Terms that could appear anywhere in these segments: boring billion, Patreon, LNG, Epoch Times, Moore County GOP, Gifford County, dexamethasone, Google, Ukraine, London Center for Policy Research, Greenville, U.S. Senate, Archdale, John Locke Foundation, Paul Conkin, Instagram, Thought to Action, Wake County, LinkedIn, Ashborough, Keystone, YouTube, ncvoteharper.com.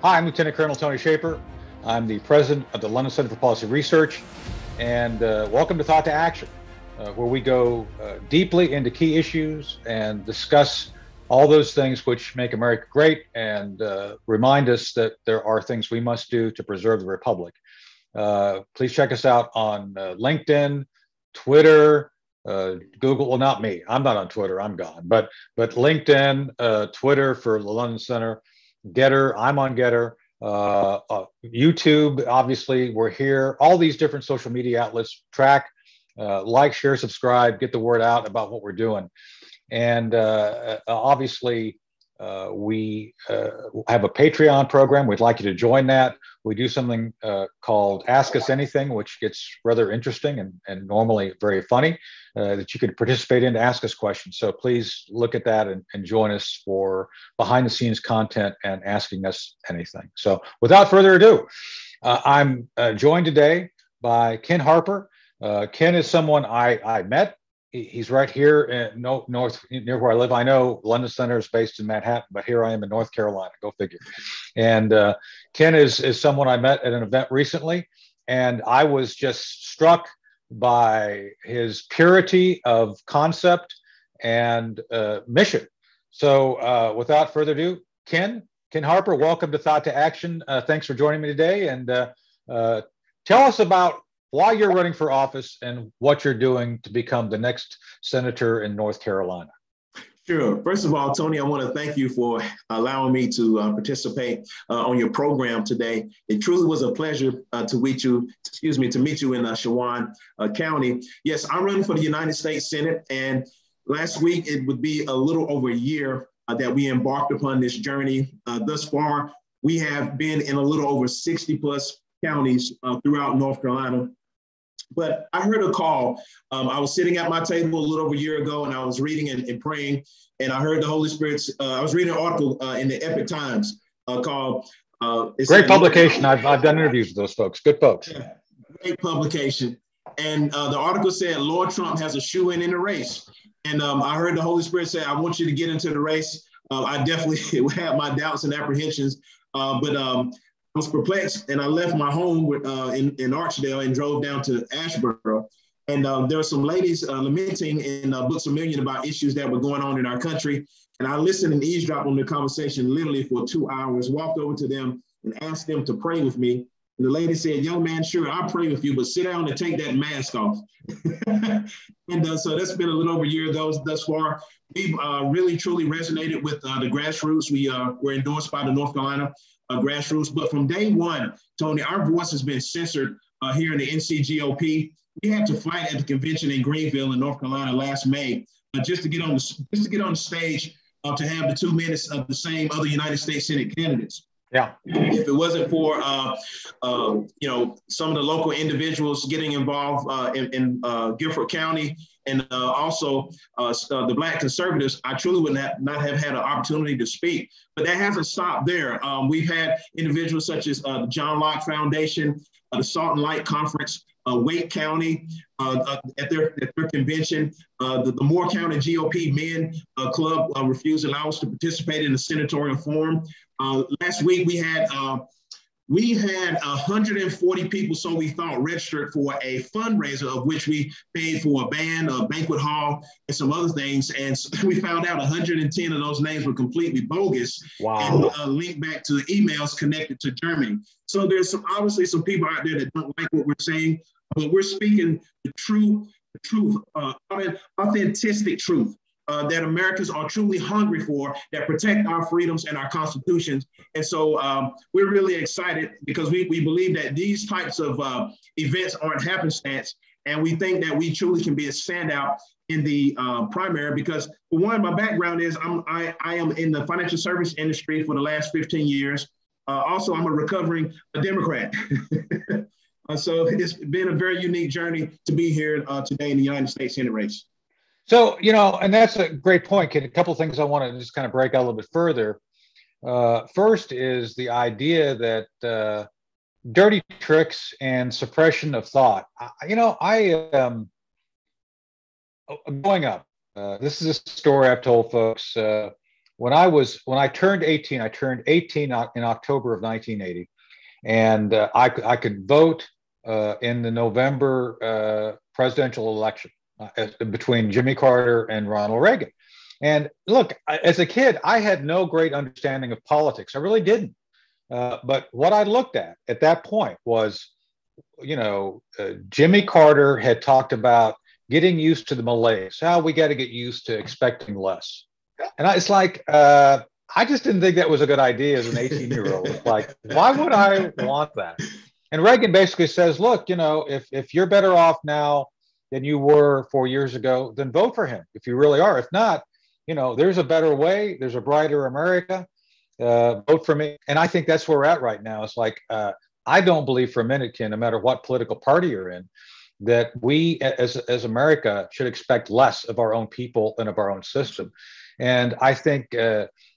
Hi, I'm Lieutenant Colonel Tony Shaffer. I'm the president of the London Center for Policy Research, and welcome to Thought to Action, where we go deeply into key issues and discuss all those things which make America great and remind us that there are things we must do to preserve the republic. Please check us out on LinkedIn, Twitter, Google. Well, not me. I'm not on Twitter. I'm gone. But LinkedIn, Twitter for the London Center, Getter. I'm on Getter. YouTube, obviously, we're here. All these different social media outlets. Track, like, share, subscribe. Get the word out about what we're doing. And obviously, we have a Patreon program. We'd like you to join that. We do something called Ask Us Anything, which gets rather interesting and normally very funny, that you can participate in to ask us questions. So please look at that and join us for behind-the-scenes content and asking us anything. So without further ado, I'm joined today by Ken Harper. Ken is someone I met. He's right here in north near where I live. I know London Center is based in Manhattan, but here I am in North Carolina. Go figure. And Ken is someone I met at an event recently, and I was just struck by his purity of concept and mission. So without further ado, Ken Harper, welcome to Thought to Action. Thanks for joining me today, and tell us about why you're running for office and what you're doing to become the next senator in North Carolina. Sure. First of all, Tony, I want to thank you for allowing me to participate on your program today. It truly was a pleasure to meet you in Shawan County. Yes, I'm running for the United States Senate, and last week it would be a little over a year that we embarked upon this journey. Thus far, we have been in a little over 60 plus counties throughout North Carolina. But I heard a call. I was sitting at my table a little over a year ago, and I was reading and praying, and I heard the Holy Spirit's, I was reading an article in the Epoch Times called... Great publication. I've done interviews with those folks. Good folks. Yeah, great publication. And the article said, Lord Trump has a shoe-in the race. And I heard the Holy Spirit say, I want you to get into the race. I definitely had my doubts and apprehensions, but I was perplexed, and I left my home in Archdale and drove down to Ashborough. And there were some ladies lamenting in Books a Million about issues that were going on in our country. And I listened and eavesdropped on the conversation literally for 2 hours, walked over to them and asked them to pray with me. And the lady said, young man, sure, I'll pray with you, but sit down and take that mask off. And so that's been a little over a year ago thus far. We've really, truly resonated with the grassroots. We were endorsed by the North Carolina grassroots. But from day one, Tony, our voice has been censored here in the NCGOP. We had to fight at the convention in Greenville in North Carolina last May just to get on the stage to have the 2 minutes of the same other United States Senate candidates. Yeah. If it wasn't for some of the local individuals getting involved in Gifford County and also the Black conservatives, I truly would not have had an opportunity to speak. But that hasn't stopped there. We've had individuals such as the John Locke Foundation, the Salt and Light Conference, Wake County at their convention, the Moore County GOP men club refused to allow us to participate in the senatorial forum. Last week we had 140 people, so we thought, registered for a fundraiser, of which we paid for a band, a banquet hall, and some other things. And we found out 110 of those names were completely bogus. Wow. And linked back to emails connected to Germany. So there's obviously some people out there that don't like what we're saying, but we're speaking the truth, authentic truth. That Americans are truly hungry for, that protect our freedoms and our constitutions. And so we're really excited because we believe that these types of events aren't happenstance. And we think that we truly can be a standout in the primary because, for one, my background is I am in the financial service industry for the last 15 years. Also, I'm a recovering Democrat. So it's been a very unique journey to be here today in the United States Senate race. So, and that's a great point, Ken. A couple of things I want to just kind of break out a little bit further. First is the idea that dirty tricks and suppression of thought. Growing up, this is a story I've told folks. When I turned 18 in October of 1980, and I could vote in the November presidential election between Jimmy Carter and Ronald Reagan. And look, as a kid, I had no great understanding of politics. I really didn't. But what I looked at that point was, you know, Jimmy Carter had talked about getting used to the malaise, how we got to get used to expecting less. And it's like, I just didn't think that was a good idea as an 18-year-old. It's like, why would I want that? And Reagan basically says, look, you know, if you're better off now than you were 4 years ago, then vote for him if you really are. If not, you know, there's a better way. There's a brighter America. Vote for me. And I think that's where we're at right now. It's like, I don't believe for a minute, Ken, no matter what political party you're in, that we as America should expect less of our own people and of our own system. And I think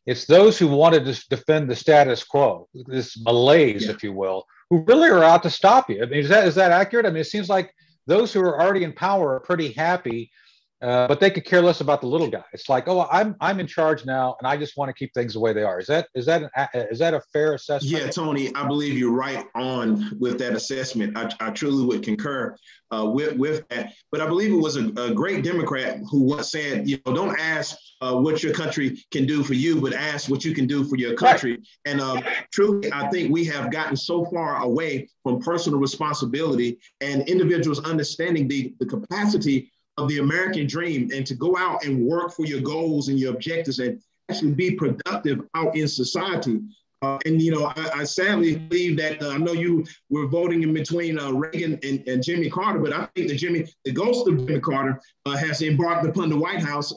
it's those who wanted to defend the status quo, this malaise, if you will, who really are out to stop you. I mean, is that accurate? I mean, it seems like those who are already in power are pretty happy, but they could care less about the little guy. It's like, oh, I'm in charge now, and I just want to keep things the way they are. Is that a fair assessment? Yeah, Tony, I believe you're right on with that assessment. I truly would concur with that. But I believe it was a great Democrat who once said, you know, don't ask what your country can do for you, but ask what you can do for your country. Right. And truly, I think we have gotten so far away from personal responsibility and individuals understanding the capacity of the American dream, and to go out and work for your goals and your objectives and actually be productive out in society. And, you know, I sadly believe that I know you were voting in between Reagan and Jimmy Carter, but I think that the ghost of Jimmy Carter has embarked upon the White House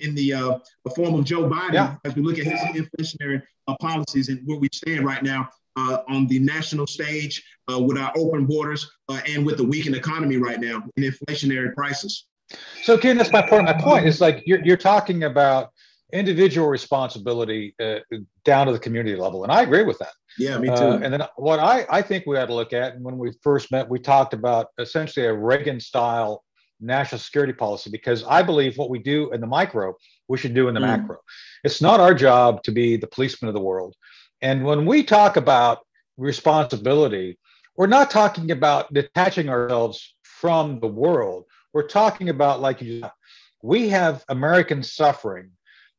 in the form of Joe Biden, as we look at his inflationary policies and where we stand right now on the national stage with our open borders and with the weakened economy right now in inflationary prices. So, Ken, that's my point. My point is, like, you're talking about individual responsibility down to the community level. And I agree with that. Yeah, me too. And then what I think we ought to look at, and when we first met, we talked about essentially a Reagan-style national security policy, because I believe what we do in the micro, we should do in the macro. It's not our job to be the policeman of the world. And when we talk about responsibility, we're not talking about detaching ourselves from the world. We're talking about, like, we have American suffering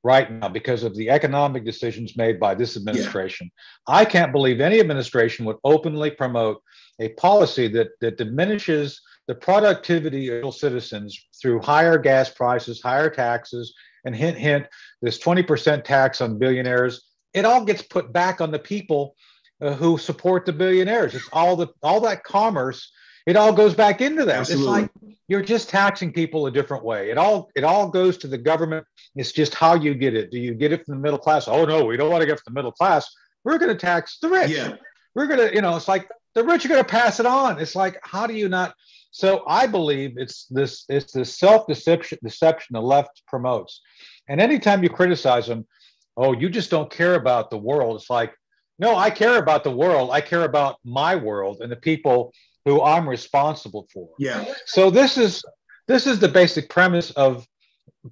right now because of the economic decisions made by this administration. Yeah. I can't believe any administration would openly promote a policy that diminishes the productivity of citizens through higher gas prices, higher taxes, and hint, hint, this 20% tax on billionaires. It all gets put back on the people who support the billionaires. It's all that commerce. It all goes back into that. Absolutely. It's like you're just taxing people a different way. It all goes to the government. It's just how you get it. Do you get it from the middle class? Oh no, we don't want to get from the middle class. We're going to tax the rich. Yeah. We're going to, you know, it's like the rich are going to pass it on. It's like, how do you not? So I believe it's this self-deception the left promotes. And anytime you criticize them, oh, you just don't care about the world. It's like, no, I care about the world. I care about my world and the people who I'm responsible for. Yeah. So this is the basic premise of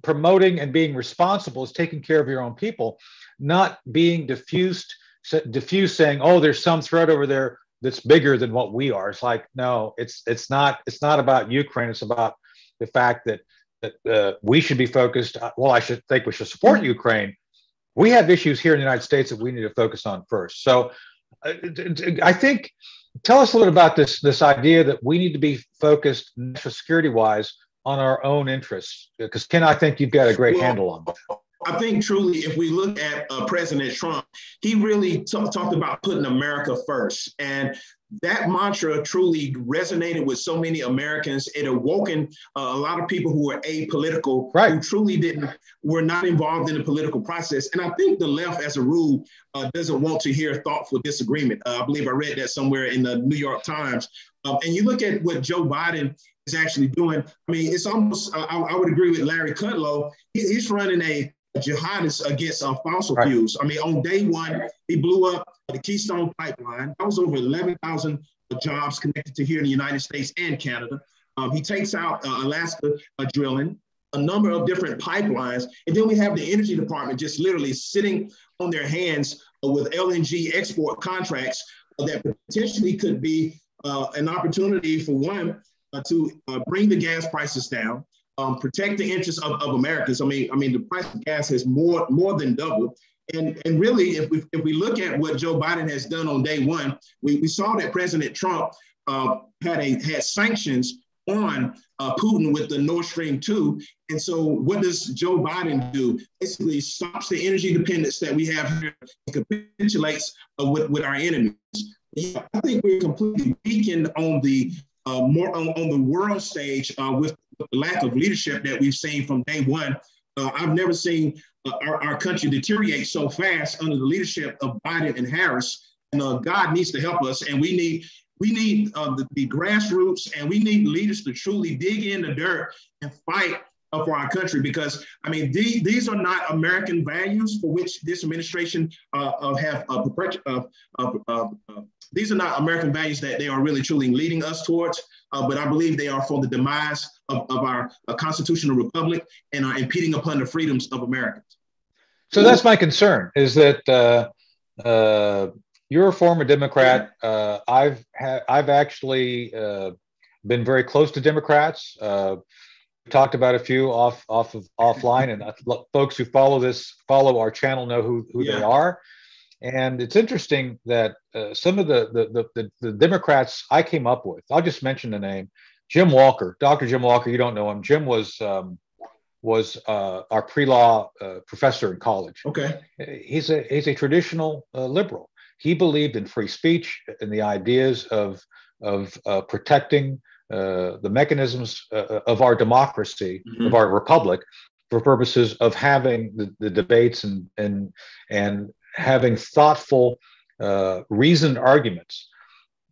promoting and being responsible is taking care of your own people, not being diffused saying, oh, there's some threat over there that's bigger than what we are. It's like, no, it's not about Ukraine. It's about the fact that we should be focused. Well, I should think we should support Ukraine. We have issues here in the United States that we need to focus on first. So I think, tell us a little about this idea that we need to be focused national security-wise on our own interests, because Ken, I think you've got a great handle on that. I think truly, if we look at President Trump, he really talked about putting America first. And that mantra truly resonated with so many Americans. It awoken a lot of people who were apolitical, right, who truly were not involved in the political process. And I think the left, as a rule, doesn't want to hear thoughtful disagreement. I believe I read that somewhere in the New York Times. And you look at what Joe Biden is actually doing. I mean, it's almost, I would agree with Larry Kudlow. He's running a jihadists against fossil fuels. I mean, on day one, he blew up the Keystone pipeline. That was over 11,000 jobs connected to here in the United States and Canada. He takes out Alaska drilling. a number of different pipelines. And then we have the Energy Department just literally sitting on their hands with LNG export contracts that potentially could be an opportunity for one, to bring the gas prices down, protect the interests of Americans. I mean, the price of gas has more than doubled. And really, if we look at what Joe Biden has done on day one, we saw that President Trump had sanctions on Putin with the Nord Stream 2. And so what does Joe Biden do? Basically stops the energy dependence that we have here and capitulates with our enemies. Yeah, I think we're completely weakened on the more on the world stage with the lack of leadership that we've seen from day one. I've never seen our country deteriorate so fast under the leadership of Biden and Harris. And God needs to help us, and we need the grassroots, and we need leaders to truly dig in the dirt and fight for our country. Because I mean, these are not American values for which this administration these are not American values that they are really truly leading us towards, but I believe they are for the demise of our constitutional republic and are impeding upon the freedoms of Americans. So that's my concern, is that you're a former Democrat. I've actually been very close to Democrats. Talked about a few offline, and folks who follow our channel know who they are. And it's interesting that some of the Democrats I came up with, I'll just mention the name, Jim Walker, Dr. Jim Walker. You don't know him. Jim was our pre-law professor in college. Okay. He's a traditional liberal. He believed in free speech and the ideas of protecting the mechanisms of our democracy, mm-hmm. of our republic, for purposes of having the debates and having thoughtful, reasoned arguments.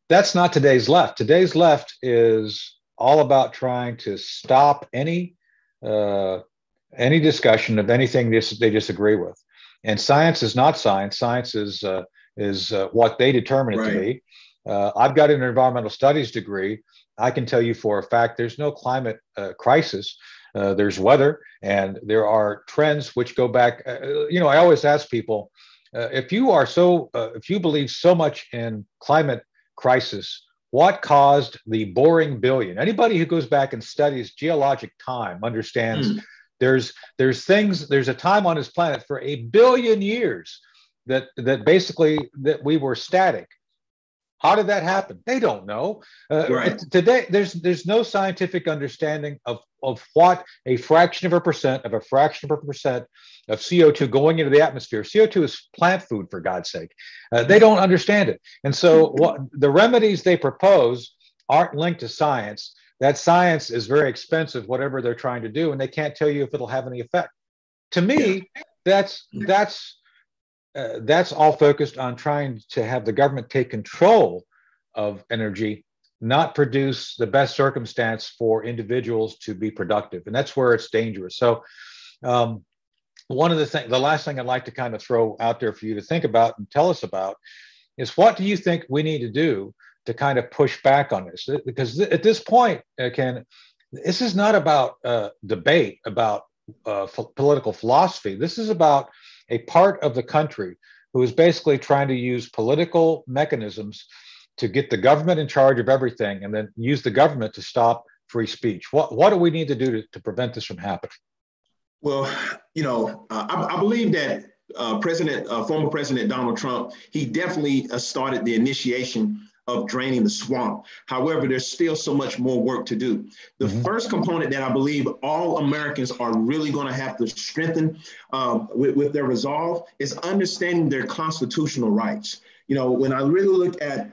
That's not today's left. Today's left is all about trying to stop any discussion of anything they disagree with. And science is not science. Science is what they determine it to be. I've got an environmental studies degree. I can tell you for a fact, there's no climate crisis. There's weather, and there are trends which go back. I always ask people, if you believe so much in climate crisis, what caused the boring billion? Anybody who goes back and studies geologic time understands there's a time on this planet for a billion years that basically we were static. How did that happen? They don't know. Today, there's no scientific understanding of what a fraction of a percent of CO2 going into the atmosphere. CO2 is plant food, for God's sake. They don't understand it. And so the remedies they propose aren't linked to science. That science is very expensive, whatever they're trying to do, and they can't tell you if it'll have any effect. To me, that's all focused on trying to have the government take control of energy, not produce the best circumstance for individuals to be productive. And that's where it's dangerous. So the last thing I'd like to kind of throw out there for you to think about and tell us about is, what do you think we need to do to kind of push back on this? Because at this point, Ken, this is not about debate, about political philosophy. This is about a part of the country who is basically trying to use political mechanisms to get the government in charge of everything, and then use the government to stop free speech. What do we need to do to prevent this from happening? Well, I believe that former President Donald Trump, he definitely started the initiation of draining the swamp. However, there's still so much more work to do. The first component that I believe all Americans are really going to have to strengthen with their resolve is understanding their constitutional rights. When I really look at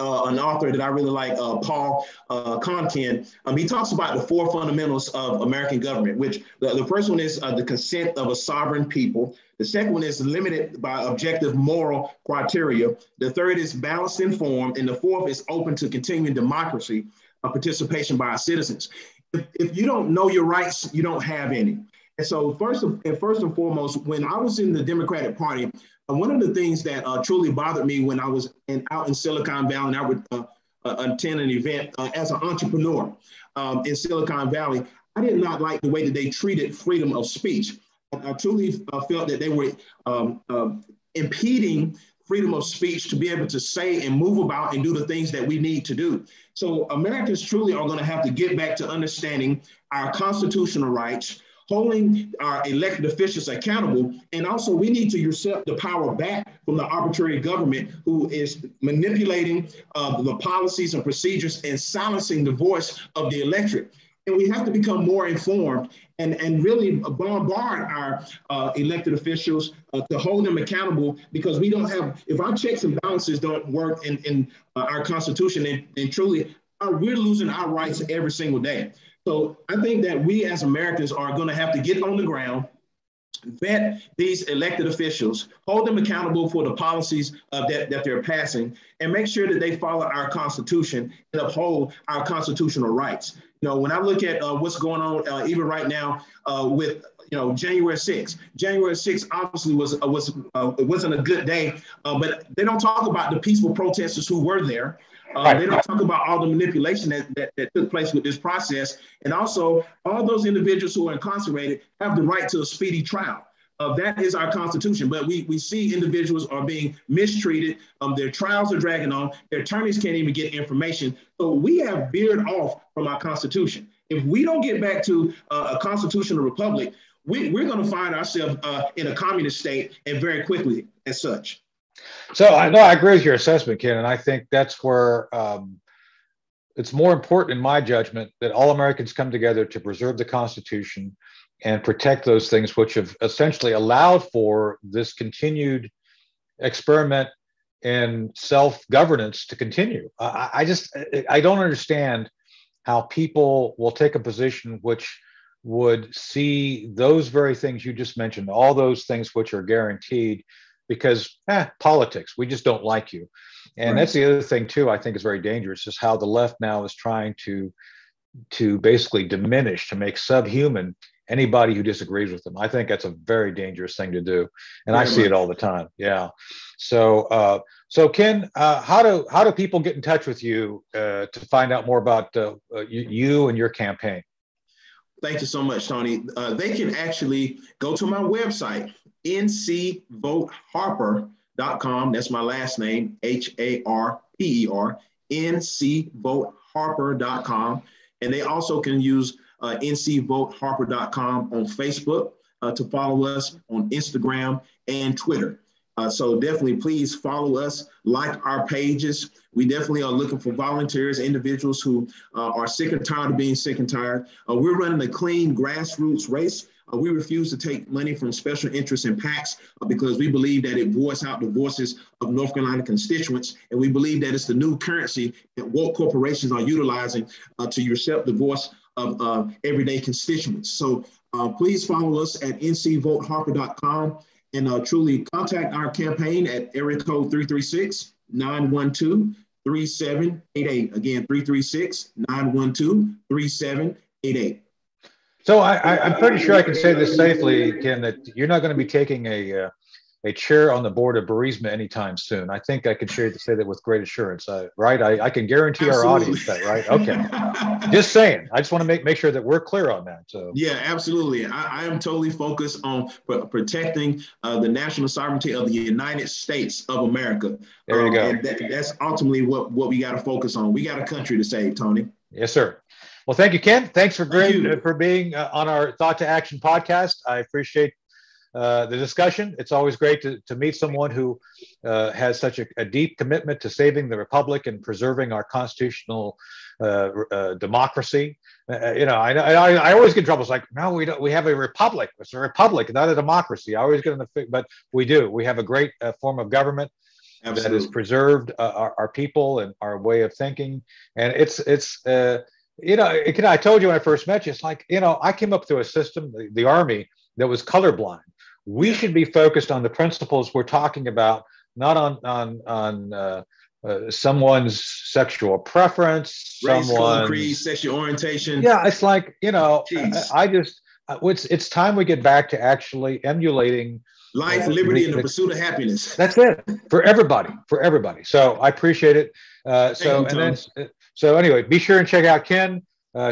an author that I really like, Paul Conkin, he talks about the four fundamentals of American government, which the first one is the consent of a sovereign people. The second one is limited by objective moral criteria. The third is balanced and informed. And the fourth is open to continuing democracy participation by our citizens. If you don't know your rights, you don't have any. And so first and foremost, when I was in the Democratic Party, one of the things that truly bothered me when I was out in Silicon Valley, and I would attend an event as an entrepreneur in Silicon Valley, I did not like the way that they treated freedom of speech. I truly felt that they were impeding freedom of speech to be able to say and move about and do the things that we need to do. So Americans truly are going to have to get back to understanding our constitutional rights, holding our elected officials accountable, and also we need to usurp the power back from the arbitrary government who is manipulating the policies and procedures and silencing the voice of the electorate. And we have to become more informed and really bombard our elected officials to hold them accountable, because we don't have, if our checks and balances don't work in our Constitution, and truly we're losing our rights every single day. So I think that we as Americans are going to have to get on the ground, vet these elected officials, hold them accountable for the policies that they're passing, and make sure that they follow our Constitution and uphold our constitutional rights. You know, when I look at what's going on even right now with, you know, January 6th. January 6th obviously wasn't a good day, but they don't talk about the peaceful protesters who were there. They don't talk about all the manipulation that took place with this process. And also, all those individuals who are incarcerated have the right to a speedy trial. That is our Constitution. But we see individuals are being mistreated. Their trials are dragging on. Their attorneys can't even get information. So we have veered off from our Constitution. If we don't get back to a constitutional republic, we're going to find ourselves in a communist state, and very quickly as such. So I agree with your assessment, Ken, and I think that's where it's more important, in my judgment, that all Americans come together to preserve the Constitution and protect those things which have essentially allowed for this continued experiment in self-governance to continue. I don't understand how people will take a position which would see those very things you just mentioned, all those things which are guaranteed, because politics, we just don't like you. And right. That's the other thing too, I think is very dangerous, is how the left now is trying to basically diminish, to make subhuman anybody who disagrees with them. I think that's a very dangerous thing to do. And I see it all the time, yeah. So, Ken, how do people get in touch with you to find out more about you and your campaign? Thank you so much, Tony. They can actually go to my website, ncvoteharper.com. That's my last name, H-A-R-P-E-R, ncvoteharper.com. And they also can use ncvoteharper.com on Facebook to follow us on Instagram and Twitter. So definitely please follow us, like our pages. We definitely are looking for volunteers, individuals who are sick and tired of being sick and tired. We're running a clean grassroots race. We refuse to take money from special interests and PACs because we believe that it voices out the voices of North Carolina constituents. And we believe that it's the new currency that woke corporations are utilizing to usurp the voice of everyday constituents. So please follow us at ncvoteharper.com. And truly contact our campaign at area code 336-912-3788. Again, 336-912-3788. So I'm pretty sure I can say this safely, Ken, that you're not going to be taking a chair on the board of Burisma anytime soon. I think I can say that with great assurance, right? I can guarantee absolutely. Our audience that, right? Okay. Just saying. I just want to make sure that we're clear on that. So yeah, absolutely. I am totally focused on protecting the national sovereignty of the United States of America. There you go. And that's ultimately what we got to focus on. We got a country to save, Tony. Yes, sir. Well, thank you, Ken. Thanks for being on our Thought to Action podcast. I appreciate the discussion. It's always great to meet someone who has such a deep commitment to saving the republic and preserving our constitutional democracy. You know, I always get in trouble. It's like, no, we have a republic. It's a republic, not a democracy. I always get in the, but we do. We have a great form of government. Absolutely. That has preserved our people and our way of thinking. And it's you know, I told you when I first met you, it's like, you know, I came up through a system, the Army, that was colorblind. We should be focused on the principles we're talking about, not on someone's sexual preference, race, color, creed, sexual orientation. Yeah, it's like, you know, it's time we get back to actually emulating life, liberty, and the pursuit of happiness. That's it for everybody. So I appreciate it. So anyway, be sure and check out Ken.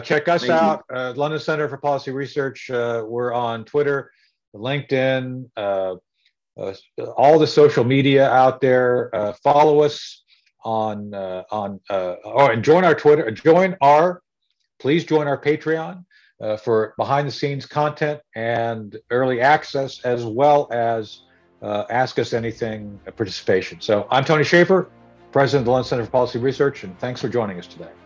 Check us out, London Center for Policy Research. We're on Twitter, LinkedIn, all the social media out there. Follow us and join our Twitter. Please join our Patreon for behind-the-scenes content and early access, as well as Ask Us Anything participation. So I'm Tony Shaffer, President of the London Center for Policy Research, and thanks for joining us today.